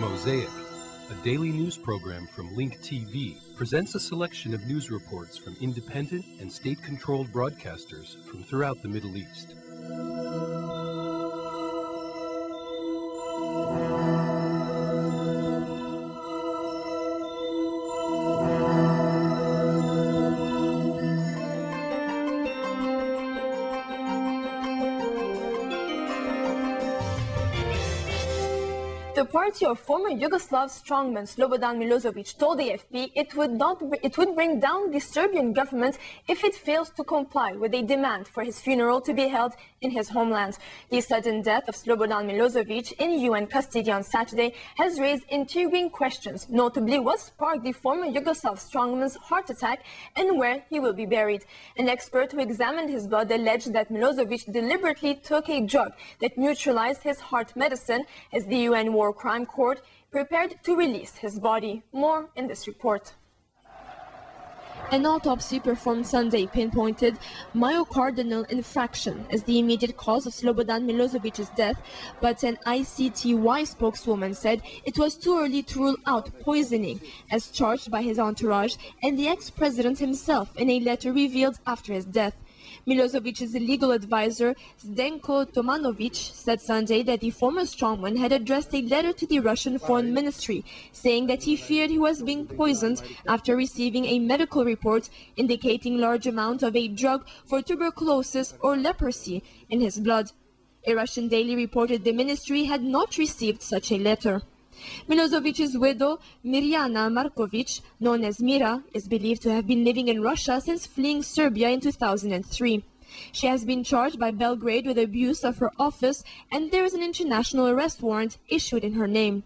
MOSAIC, a daily news program from Link TV, presents a selection of news reports from independent and state-controlled broadcasters from throughout the Middle East. The party of former Yugoslav strongman Slobodan Milosevic told the AFP it would bring down the Serbian government if it fails to comply with a demand for his funeral to be held in his homeland. The sudden death of Slobodan Milosevic in UN custody on Saturday has raised intriguing questions, notably what sparked the former Yugoslav strongman's heart attack and where he will be buried. An expert who examined his blood alleged that Milosevic deliberately took a drug that neutralized his heart medicine, as the UN War Crime Court prepared to release his body. More in this report. An autopsy performed Sunday pinpointed myocardial infarction as the immediate cause of Slobodan Milosevic's death, but an ICTY spokeswoman said it was too early to rule out poisoning, as charged by his entourage and the ex-president himself in a letter revealed after his death. Milosevic's legal advisor, Zdenko Tomanovic, said Sunday that the former strongman had addressed a letter to the Russian Foreign Ministry, saying that he feared he was being poisoned after receiving a medical report indicating large amounts of a drug for tuberculosis or leprosy in his blood. A Russian daily reported the ministry had not received such a letter. Milosevic's widow, Mirjana Markovic, known as Mira, is believed to have been living in Russia since fleeing Serbia in 2003. She has been charged by Belgrade with abuse of her office, and there is an international arrest warrant issued in her name.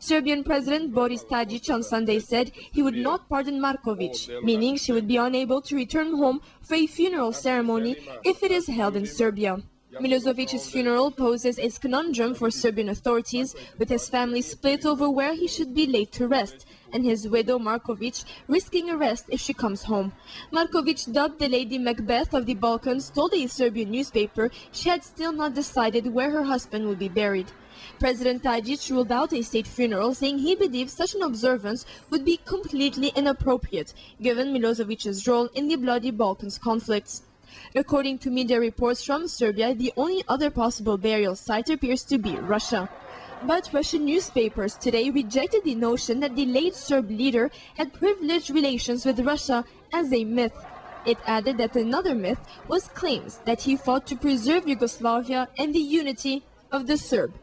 Serbian President Boris Tadic on Sunday said he would not pardon Markovic, meaning she would be unable to return home for a funeral ceremony if it is held in Serbia. Milosevic's funeral poses a conundrum for Serbian authorities, with his family split over where he should be laid to rest, and his widow Markovic risking arrest if she comes home. Markovic, dubbed the Lady Macbeth of the Balkans, told a Serbian newspaper she had still not decided where her husband would be buried. President Tadic ruled out a state funeral, saying he believes such an observance would be completely inappropriate, given Milosevic's role in the bloody Balkans conflicts. According to media reports from Serbia, the only other possible burial site appears to be Russia. But Russian newspapers today rejected the notion that the late Serb leader had privileged relations with Russia as a myth. It added that another myth was claims that he fought to preserve Yugoslavia and the unity of the Serb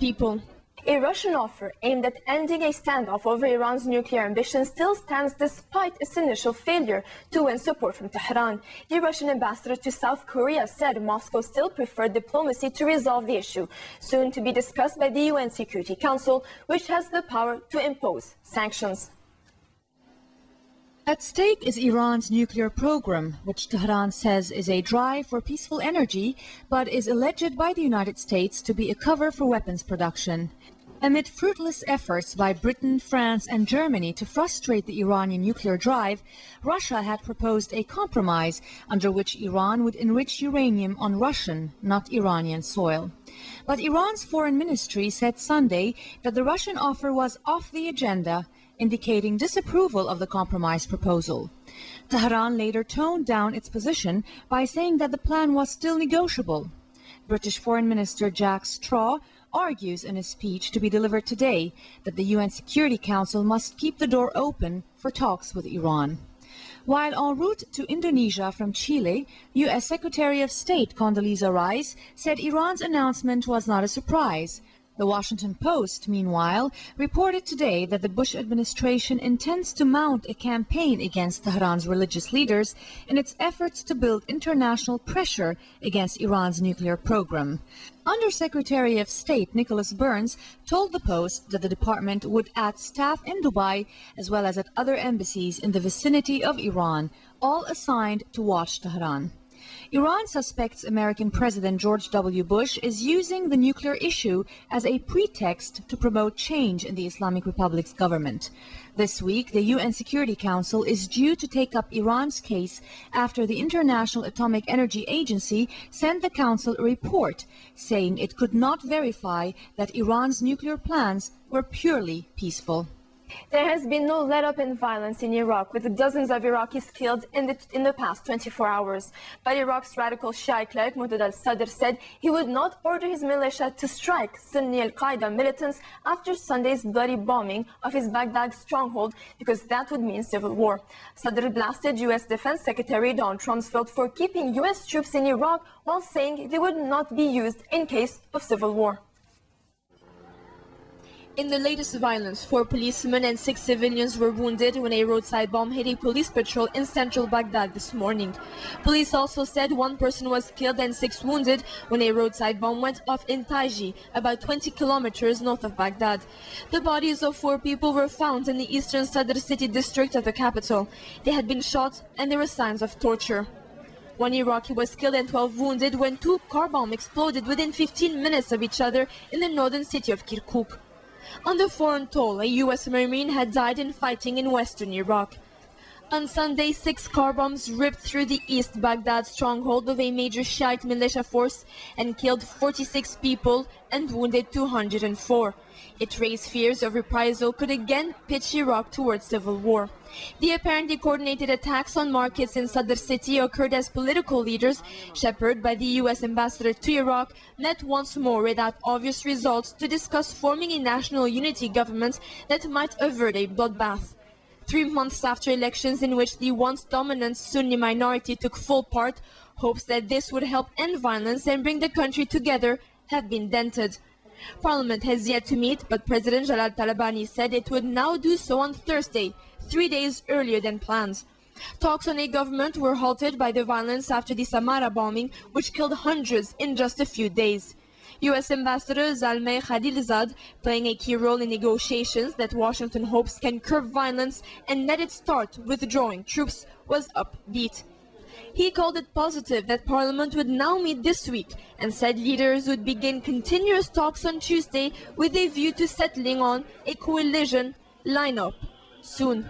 people. A Russian offer aimed at ending a standoff over Iran's nuclear ambitions still stands despite its initial failure to win support from Tehran. The Russian ambassador to South Korea said Moscow still preferred diplomacy to resolve the issue, soon to be discussed by the UN Security Council, which has the power to impose sanctions. At stake is Iran's nuclear program, which Tehran says is a drive for peaceful energy, but is alleged by the United States to be a cover for weapons production. Amid fruitless efforts by Britain, France and Germany to frustrate the Iranian nuclear drive, Russia had proposed a compromise under which Iran would enrich uranium on Russian, not Iranian soil. But Iran's foreign ministry said Sunday that the Russian offer was off the agenda, indicating disapproval of the compromise proposal. Tehran later toned down its position by saying that the plan was still negotiable. British Foreign Minister Jack Straw argues in a speech to be delivered today that the UN Security Council must keep the door open for talks with Iran. While en route to Indonesia from Chile, U.S. Secretary of State Condoleezza Rice said Iran's announcement was not a surprise. The Washington Post, meanwhile, reported today that the Bush administration intends to mount a campaign against Tehran's religious leaders in its efforts to build international pressure against Iran's nuclear program. Undersecretary of State Nicholas Burns told the Post that the department would add staff in Dubai as well as at other embassies in the vicinity of Iran, all assigned to watch Tehran. Iran suspects American President George W. Bush is using the nuclear issue as a pretext to promote change in the Islamic Republic's government. This week, the UN Security Council is due to take up Iran's case after the International Atomic Energy Agency sent the Council a report saying it could not verify that Iran's nuclear plans were purely peaceful. There has been no let-up in violence in Iraq, with dozens of Iraqis killed in the past 24 hours. But Iraq's radical Shiite cleric Moqtada al-Sadr said he would not order his militia to strike Sunni al-Qaeda militants after Sunday's bloody bombing of his Baghdad stronghold, because that would mean civil war. Sadr blasted U.S. Defense Secretary Donald Rumsfeld for keeping U.S. troops in Iraq while saying they would not be used in case of civil war. In the latest violence, 4 policemen and 6 civilians were wounded when a roadside bomb hit a police patrol in central Baghdad this morning. Police also said 1 person was killed and 6 wounded when a roadside bomb went off in Taji, about 20 kilometers north of Baghdad. The bodies of 4 people were found in the eastern Sadr city district of the capital. They had been shot and there were signs of torture. 1 Iraqi was killed and 12 wounded when 2 car bombs exploded within 15 minutes of each other in the northern city of Kirkuk. On the foreign toll, a U.S. Marine had died in fighting in western Iraq. On Sunday, 6 car bombs ripped through the East Baghdad stronghold of a major Shiite militia force and killed 46 people and wounded 204. It raised fears of reprisal could again pitch Iraq towards civil war. The apparently coordinated attacks on markets in Sadr city occurred as political leaders, shepherded by the U.S. ambassador to Iraq, met once more without obvious results to discuss forming a national unity government that might avert a bloodbath. 3 months after elections in which the once dominant Sunni minority took full part, hopes that this would help end violence and bring the country together have been dented. Parliament has yet to meet, but President Jalal Talabani said it would now do so on Thursday, 3 days earlier than planned. Talks on a government were halted by the violence after the Samarra bombing, which killed hundreds in just a few days. U.S. Ambassador Zalmay Khalilzad, playing a key role in negotiations that Washington hopes can curb violence and let it start withdrawing troops, was upbeat. He called it positive that Parliament would now meet this week and said leaders would begin continuous talks on Tuesday with a view to settling on a coalition lineup soon.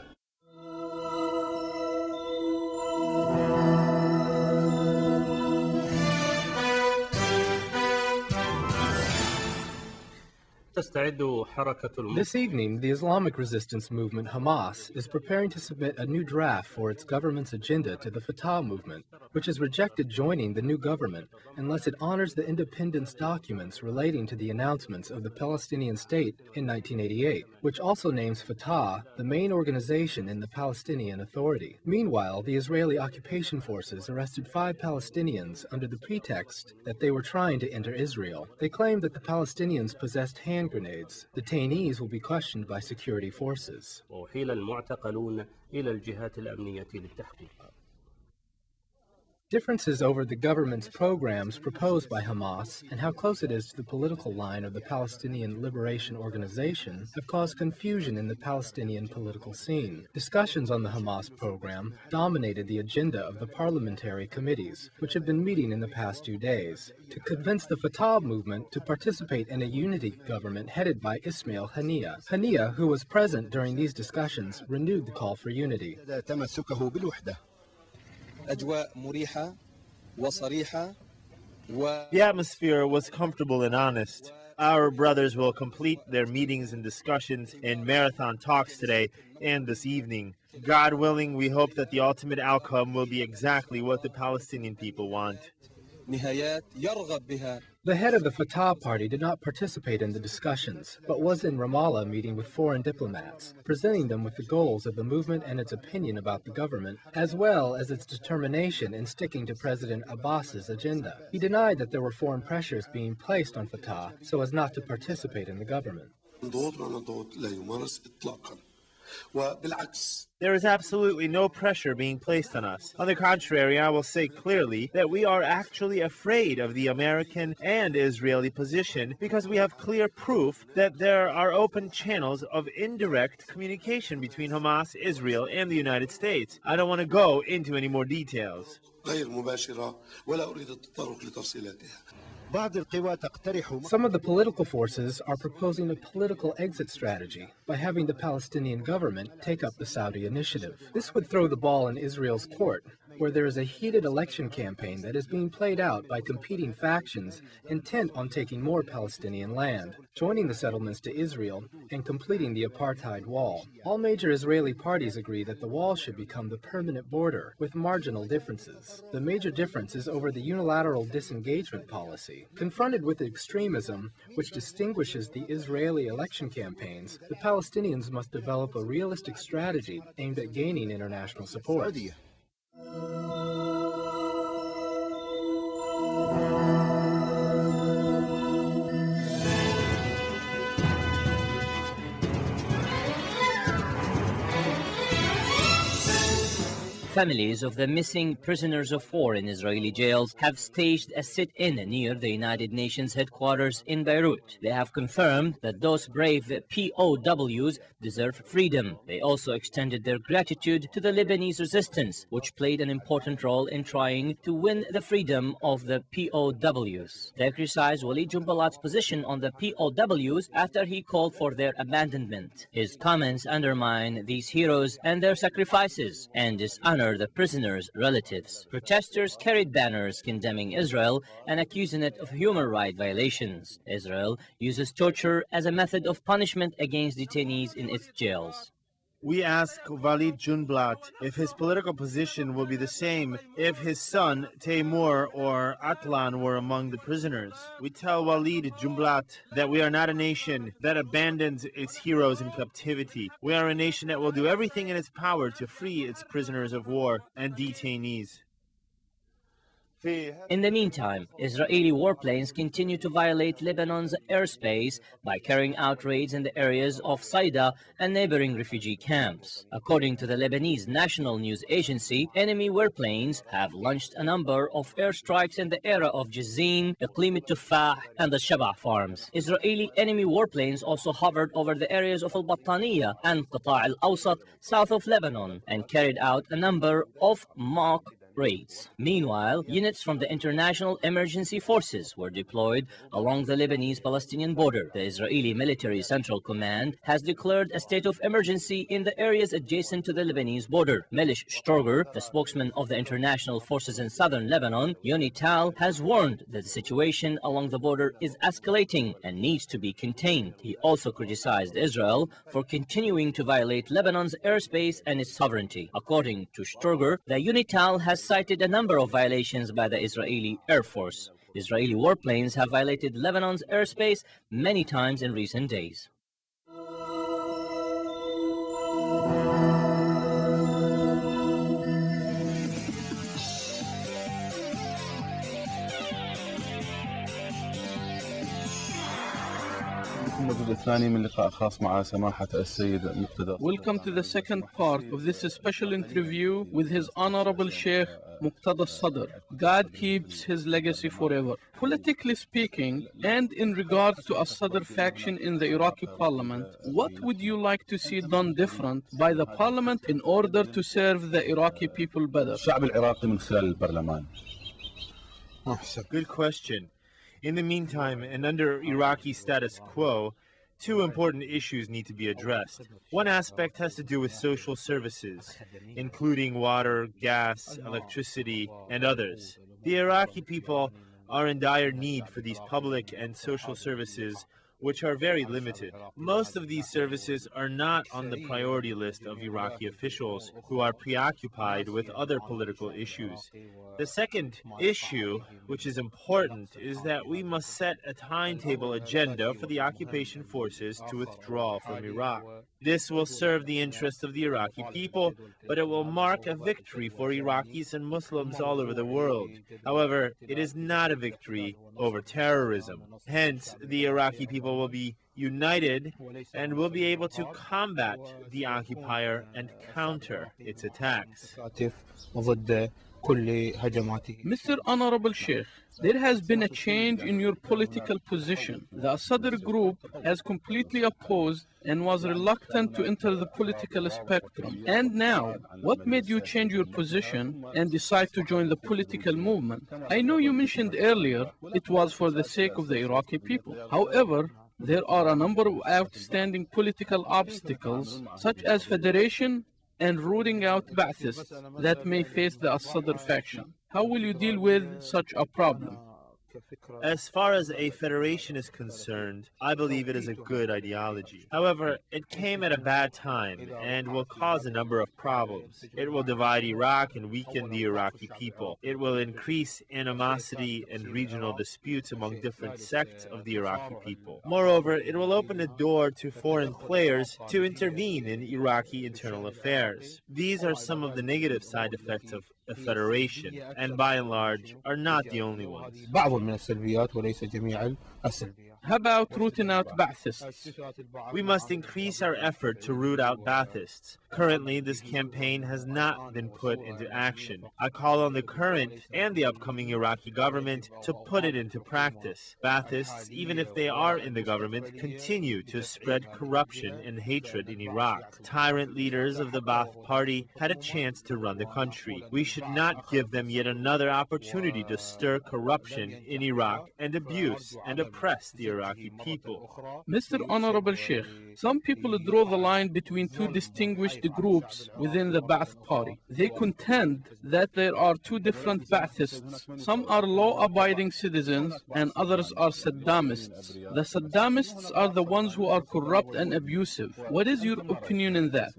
This evening, the Islamic resistance movement Hamas is preparing to submit a new draft for its government's agenda to the Fatah movement, which has rejected joining the new government unless it honors the independence documents relating to the announcements of the Palestinian state in 1988, which also names Fatah the main organization in the Palestinian Authority. Meanwhile, the Israeli occupation forces arrested 5 Palestinians under the pretext that they were trying to enter Israel. They claimed that the Palestinians possessed hand grenades. Detainees will be questioned by security forces. Differences over the government's programs proposed by Hamas and how close it is to the political line of the Palestinian Liberation Organization have caused confusion in the Palestinian political scene. Discussions on the Hamas program dominated the agenda of the parliamentary committees, which have been meeting in the past 2 days, to convince the Fatah movement to participate in a unity government headed by Ismail Haniyeh. Haniyeh, who was present during these discussions, renewed the call for unity. The atmosphere was comfortable and honest. Our brothers will complete their meetings and discussions and marathon talks today and this evening. God willing, we hope that the ultimate outcome will be exactly what the Palestinian people want. The head of the Fatah party did not participate in the discussions, but was in Ramallah meeting with foreign diplomats, presenting them with the goals of the movement and its opinion about the government, as well as its determination in sticking to President Abbas's agenda. He denied that there were foreign pressures being placed on Fatah so as not to participate in the government. There is absolutely no pressure being placed on us. On the contrary, I will say clearly that we are actually afraid of the American and Israeli position because we have clear proof that there are open channels of indirect communication between Hamas, Israel, and the United States. I don't want to go into any more details. Some of the political forces are proposing a political exit strategy by having the Palestinian government take up the Saudi initiative. This would throw the ball in Israel's court, where there is a heated election campaign that is being played out by competing factions intent on taking more Palestinian land, joining the settlements to Israel, and completing the apartheid wall. All major Israeli parties agree that the wall should become the permanent border, with marginal differences. The major difference is over the unilateral disengagement policy. Confronted with extremism, which distinguishes the Israeli election campaigns, the Palestinians must develop a realistic strategy aimed at gaining international support. Families of the missing prisoners of war in Israeli jails have staged a sit-in near the United Nations headquarters in Beirut. They have confirmed that those brave POWs deserve freedom. They also extended their gratitude to the Lebanese resistance, which played an important role in trying to win the freedom of the POWs. They criticized Walid Jumblatt's position on the POWs after he called for their abandonment. His comments undermine these heroes and their sacrifices, and dishonor the prisoners' relatives. Protesters carried banners condemning Israel and accusing it of human rights violations. Israel uses torture as a method of punishment against detainees in its jails. We ask Walid Jumblatt if his political position will be the same if his son, Taimur or Atlan, were among the prisoners. We tell Walid Jumblatt that we are not a nation that abandons its heroes in captivity. We are a nation that will do everything in its power to free its prisoners of war and detainees. In the meantime, Israeli warplanes continue to violate Lebanon's airspace by carrying out raids in the areas of Saida and neighboring refugee camps. According to the Lebanese National News Agency, enemy warplanes have launched a number of airstrikes in the area of Jizin, Iqlim al-Tuffah, and the Shabah farms. Israeli enemy warplanes also hovered over the areas of Al-Battaniya and Qata' al-Awsat, south of Lebanon, and carried out a number of mock raids. Meanwhile, units from the International Emergency Forces were deployed along the Lebanese-Palestinian border. The Israeli Military Central Command has declared a state of emergency in the areas adjacent to the Lebanese border. Melish Stroger, the spokesman of the International Forces in southern Lebanon, UNITAL, has warned that the situation along the border is escalating and needs to be contained. He also criticized Israel for continuing to violate Lebanon's airspace and its sovereignty. According to Stroger, the UNITAL has cited a number of violations by the Israeli Air Force. Israeli warplanes have violated Lebanon's airspace many times in recent days. Welcome to the second part of this special interview with His Honorable Sheikh Moqtada al-Sadr. God keeps his legacy forever. Politically speaking, and in regards to al-Sadr faction in the Iraqi parliament, what would you like to see done different by the parliament in order to serve the Iraqi people better? Good question. In the meantime, and under Iraqi status quo, two important issues need to be addressed. One aspect has to do with social services, including water, gas, electricity, and others. The Iraqi people are in dire need for these public and social services, which are very limited. Most of these services are not on the priority list of Iraqi officials who are preoccupied with other political issues. The second issue, which is important, is that we must set a timetable agenda for the occupation forces to withdraw from Iraq. This will serve the interests of the Iraqi people, but it will mark a victory for Iraqis and Muslims all over the world. However, it is not a victory over terrorism. Hence, the Iraqi people struggle will be united and will be able to combat the occupier and counter its attacks. Mr. Honorable Sheikh, there has been a change in your political position. The Sadr group has completely opposed and was reluctant to enter the political spectrum. And now, what made you change your position and decide to join the political movement? I know you mentioned earlier it was for the sake of the Iraqi people. However, there are a number of outstanding political obstacles, such as federation and ruling out Baathists that may face the Sadr faction. How will you deal with such a problem? As far as a federation is concerned, I believe it is a good ideology. However, it came at a bad time and will cause a number of problems. It will divide Iraq and weaken the Iraqi people. It will increase animosity and regional disputes among different sects of the Iraqi people. Moreover, it will open the door to foreign players to intervene in Iraqi internal affairs. These are some of the negative side effects of the federation, and by and large, are not the only ones. How about rooting out Baathists? We must increase our effort to root out Baathists. Currently, this campaign has not been put into action. I call on the current and the upcoming Iraqi government to put it into practice. Baathists, even if they are in the government, continue to spread corruption and hatred in Iraq. Tyrant leaders of the Ba'ath Party had a chance to run the country. We should not give them yet another opportunity to stir corruption in Iraq and abuse and oppress the Iraqi people. Mr. Honorable Sheikh, some people draw the line between two distinguished groups within the Ba'ath Party. They contend that there are two different Ba'athists. Some are law-abiding citizens and others are Saddamists. The Saddamists are the ones who are corrupt and abusive. What is your opinion on that?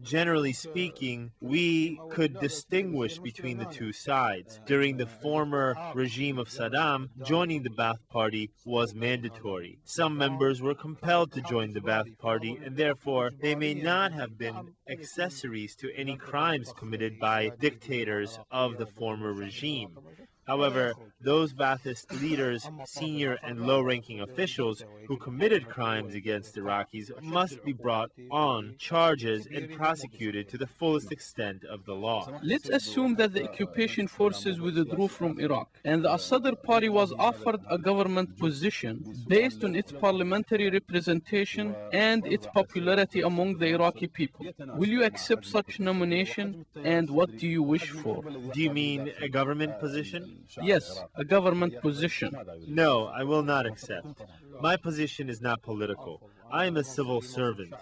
Generally speaking, we could distinguish between the two sides. During the former regime of Saddam, joining the Ba'ath Party was mandatory. Some members were compelled to join the Ba'ath Party, and therefore they may not have been accessories to any crimes committed by dictators of the former regime. However, those Ba'athist leaders, senior and low-ranking officials who committed crimes against Iraqis must be brought on charges and prosecuted to the fullest extent of the law. Let's assume that the occupation forces withdrew from Iraq and the Sadr party was offered a government position based on its parliamentary representation and its popularity among the Iraqi people. Will you accept such nomination and what do you wish for? Do you mean a government position? Yes, a government position. No, I will not accept. My position is not political. I am a civil servant.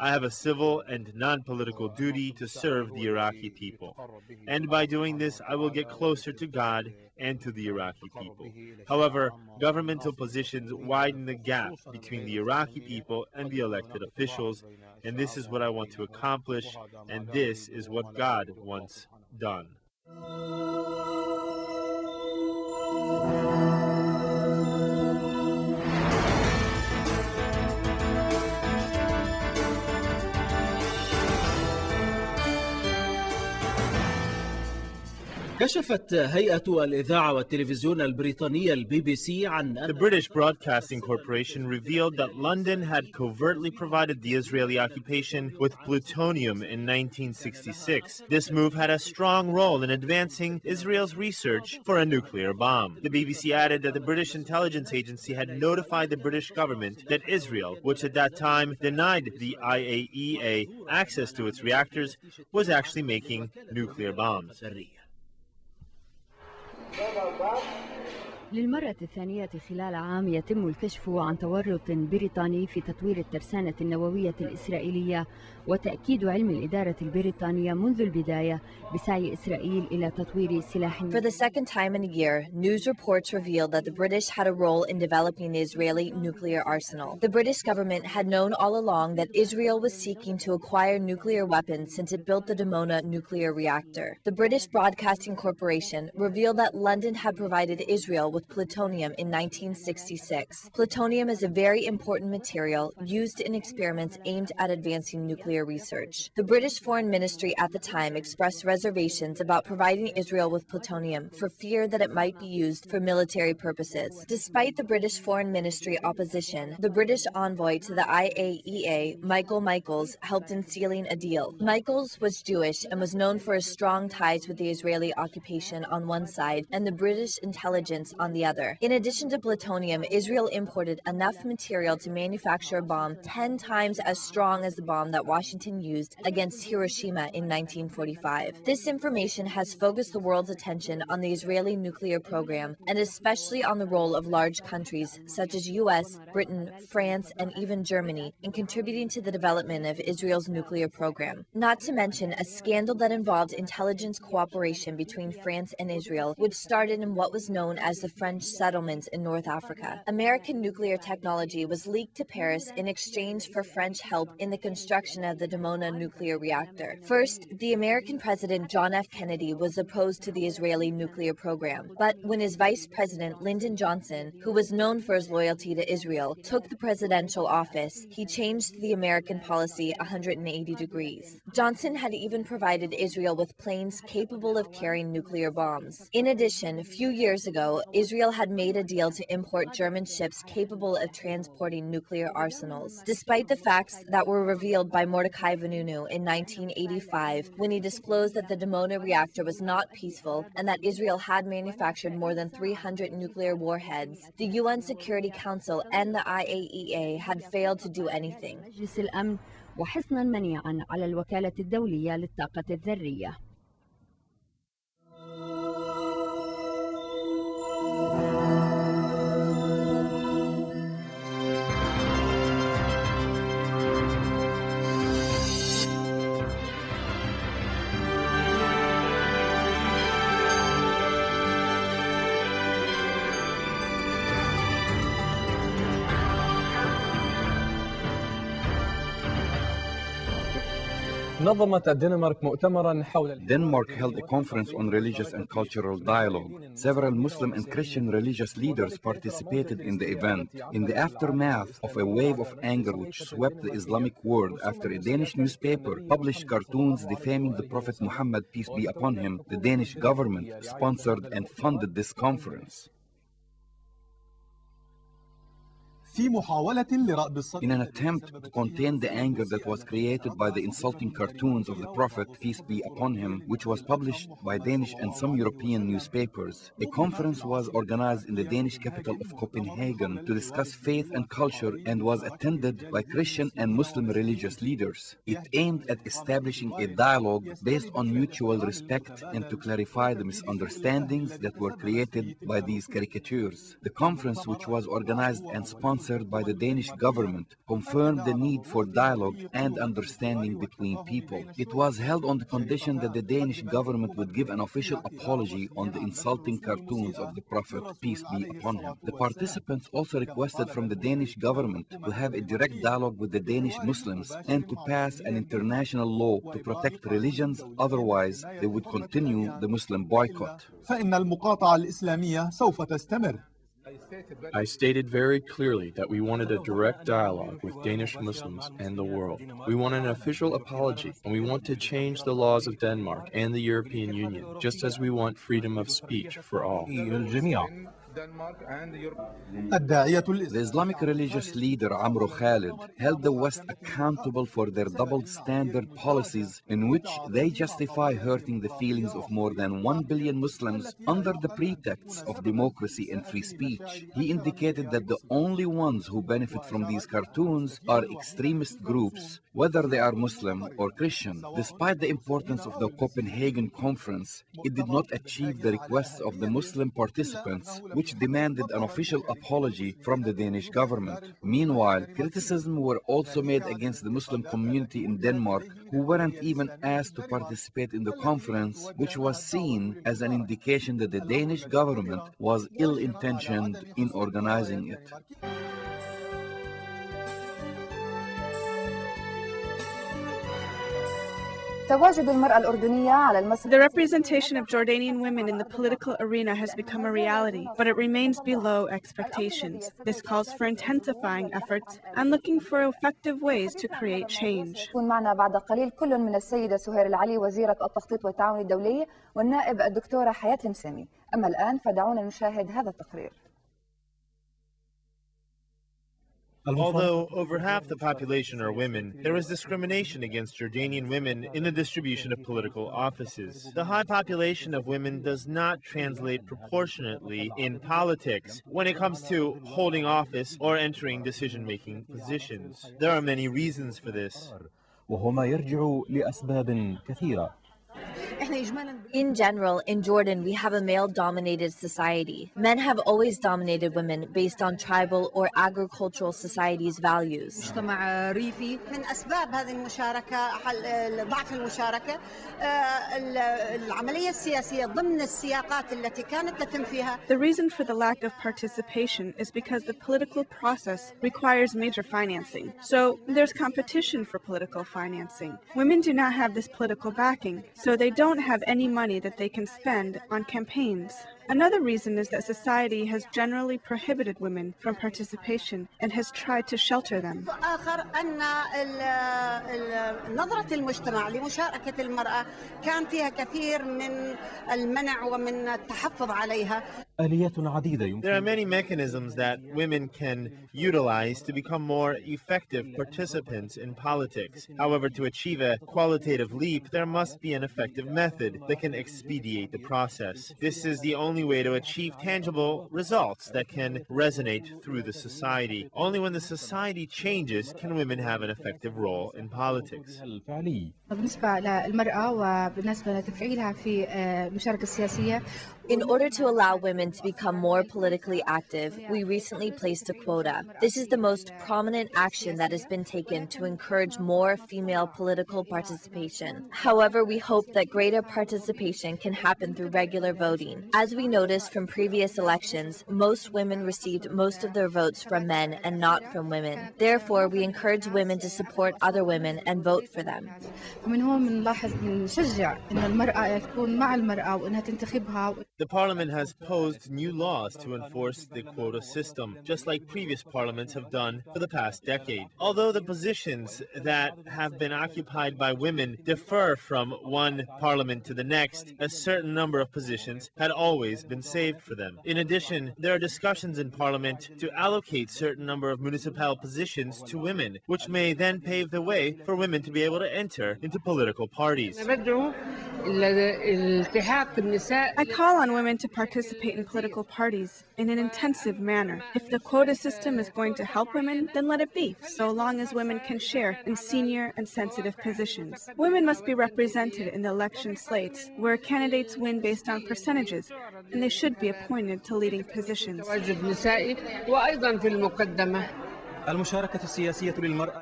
I have a civil and non-political duty to serve the Iraqi people. And by doing this, I will get closer to God and to the Iraqi people. However, governmental positions widen the gap between the Iraqi people and the elected officials, and this is what I want to accomplish, and this is what God wants done. The British Broadcasting Corporation revealed that London had covertly provided the Israeli occupation with plutonium in 1966. This move had a strong role in advancing Israel's research for a nuclear bomb. The BBC added that the British intelligence agency had notified the British government that Israel, which at that time denied the IAEA access to its reactors, was actually making nuclear bombs. للمرة الثانية خلال عام يتم الكشف عن تورط بريطاني في تطوير الترسانة النووية الإسرائيلية وتأكيد علم الإدارة البريطانية منذ البداية بسعي إسرائيل إلى تطوير سلاح. For the second time in a year, news reports revealed that the British had a role in developing the Israeli nuclear arsenal. The British government had known all along that Israel was seeking to acquire nuclear weapons since it built the Dimona nuclear reactor. The British Broadcasting Corporation revealed that London had provided Israel with plutonium in 1966. Plutonium is a very important material used in experiments aimed at advancing nuclear research. The British Foreign Ministry at the time expressed reservations about providing Israel with plutonium for fear that it might be used for military purposes. Despite the British Foreign Ministry opposition, the British envoy to the IAEA, Michael Michaels, helped in sealing a deal. Michaels was Jewish and was known for his strong ties with the Israeli occupation on one side and the British intelligence on the other. In addition to plutonium, Israel imported enough material to manufacture a bomb 10 times as strong as the bomb that Washington used against Hiroshima in 1945. This information has focused the world's attention on the Israeli nuclear program and especially on the role of large countries such as US, Britain, France, and even Germany in contributing to the development of Israel's nuclear program. Not to mention a scandal that involved intelligence cooperation between France and Israel, which started in what was known as the French settlements in North Africa. American nuclear technology was leaked to Paris in exchange for French help in the construction of the Dimona nuclear reactor. First, the American President John F. Kennedy was opposed to the Israeli nuclear program, but when his Vice President Lyndon Johnson, who was known for his loyalty to Israel, took the presidential office, he changed the American policy 180 degrees. Johnson had even provided Israel with planes capable of carrying nuclear bombs. In addition, a few years ago, Israel had made a deal to import German ships capable of transporting nuclear arsenals. Despite the facts that were revealed by Mordechai Vanunu in 1985, when he disclosed that the Dimona reactor was not peaceful and that Israel had manufactured more than 300 nuclear warheads, the UN Security Council and the IAEA had failed to do anything. وحصنا منيعا على الوكالة الدولية للطاقة الذرية. Denmark held a conference on religious and cultural dialogue. Several Muslim and Christian religious leaders participated in the event. In the aftermath of a wave of anger which swept the Islamic world after a Danish newspaper published cartoons defaming the Prophet Muhammad, peace be upon him, the Danish government sponsored and funded this conference. In an attempt to contain the anger that was created by the insulting cartoons of the Prophet, peace be upon him, which was published by Danish and some European newspapers, a conference was organized in the Danish capital of Copenhagen to discuss faith and culture and was attended by Christian and Muslim religious leaders. It aimed at establishing a dialogue based on mutual respect and to clarify the misunderstandings that were created by these caricatures. The conference, which was organized and sponsored by the Danish government, confirmed the need for dialogue and understanding between people. It was held on the condition that the Danish government would give an official apology on the insulting cartoons of the Prophet, peace be upon him. The participants also requested from the Danish government to have a direct dialogue with the Danish Muslims and to pass an international law to protect religions, otherwise they would continue the Muslim boycott. I stated very clearly that we wanted a direct dialogue with Danish Muslims and the world. We want an official apology, and we want to change the laws of Denmark and the European Union, just as we want freedom of speech for all. The Islamic religious leader Amro Khalid held the West accountable for their double standard policies in which they justify hurting the feelings of more than 1 billion Muslims under the pretexts of democracy and free speech. He indicated that the only ones who benefit from these cartoons are extremist groups, whether they are Muslim or Christian. Despite the importance of the Copenhagen conference, it did not achieve the requests of the Muslim participants, which demanded an official apology from the Danish government. Meanwhile, criticism were also made against the Muslim community in Denmark, who weren't even asked to participate in the conference, which was seen as an indication that the Danish government was ill-intentioned in organizing it. The representation of Jordanian women in the political arena has become a reality, but it remains below expectations. This calls for intensifying efforts and looking for effective ways to create change. Although over half the population are women, there is discrimination against Jordanian women in the distribution of political offices. The high population of women does not translate proportionately in politics when it comes to holding office or entering decision-making positions. There are many reasons for this. In general, in Jordan, we have a male-dominated society. Men have always dominated women based on tribal or agricultural societies' values. The reason for the lack of participation is because the political process requires major financing. So there's competition for political financing. Women do not have this political backing, so they don't have any money that they can spend on campaigns. Another reason is that society has generally prohibited women from participation and has tried to shelter them. There are many mechanisms that women can utilize to become more effective participants in politics. However, to achieve a qualitative leap, there must be an effective method that can expedite the process. This is the only way to achieve tangible results that can resonate through the society. Only when the society changes can women have an effective role in politics. In order to allow women to become more politically active, we recently placed a quota. This is the most prominent action that has been taken to encourage more female political participation. However, we hope that greater participation can happen through regular voting. As we noticed from previous elections, most women received most of their votes from men and not from women. Therefore, we encourage women to support other women and vote for them. The parliament has posed new laws to enforce the quota system, just like previous parliaments have done for the past decade. Although the positions that have been occupied by women differ from one parliament to the next, a certain number of positions had always been saved for them. In addition, there are discussions in parliament to allocate certain number of municipal positions to women, which may then pave the way for women to be able to enter into political parties. I call on women to participate in political parties in an intensive manner. If the quota system is going to help women, then let it be, so long as women can share in senior and sensitive positions. Women must be represented in the election slates, where candidates win based on percentages, and they should be appointed to leading positions.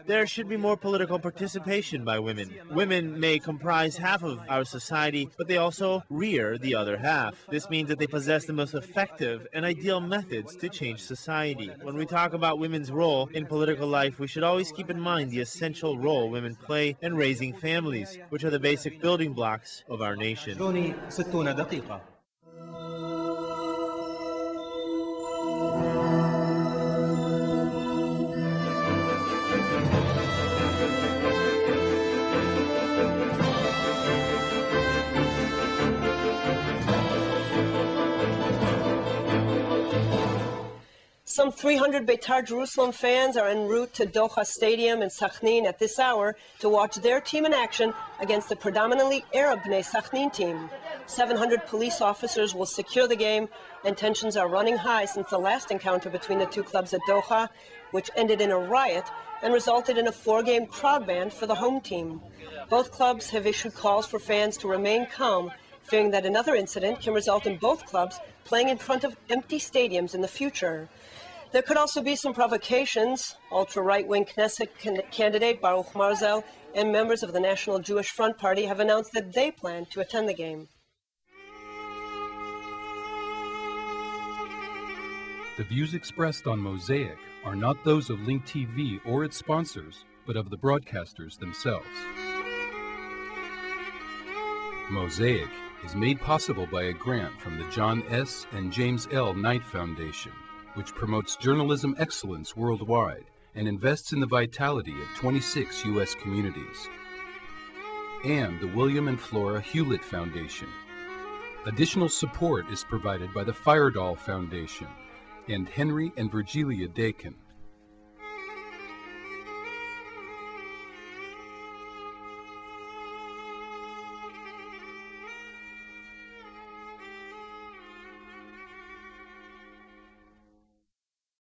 There should be more political participation by women. Women may comprise half of our society, but they also rear the other half. This means that they possess the most effective and ideal methods to change society. When we talk about women's role in political life, we should always keep in mind the essential role women play in raising families, which are the basic building blocks of our nation. Some 300 Beitar Jerusalem fans are en route to Doha Stadium in Sakhin at this hour to watch their team in action against the predominantly Arab Bnei Sakhin team. 700 police officers will secure the game, and tensions are running high since the last encounter between the two clubs at Doha, which ended in a riot and resulted in a four-game crowd ban for the home team. Both clubs have issued calls for fans to remain calm, fearing that another incident can result in both clubs playing in front of empty stadiums in the future. There could also be some provocations. Ultra-right-wing Knesset candidate Baruch Marzel and members of the National Jewish Front Party have announced that they plan to attend the game. The views expressed on MOSAIC are not those of Link TV or its sponsors, but of the broadcasters themselves. MOSAIC is made possible by a grant from the John S. and James L. Knight Foundation, which promotes journalism excellence worldwide and invests in the vitality of 26 U.S. communities, and the William and Flora Hewlett Foundation. Additional support is provided by the Firedoll Foundation and Henry and Virgilia Dakin.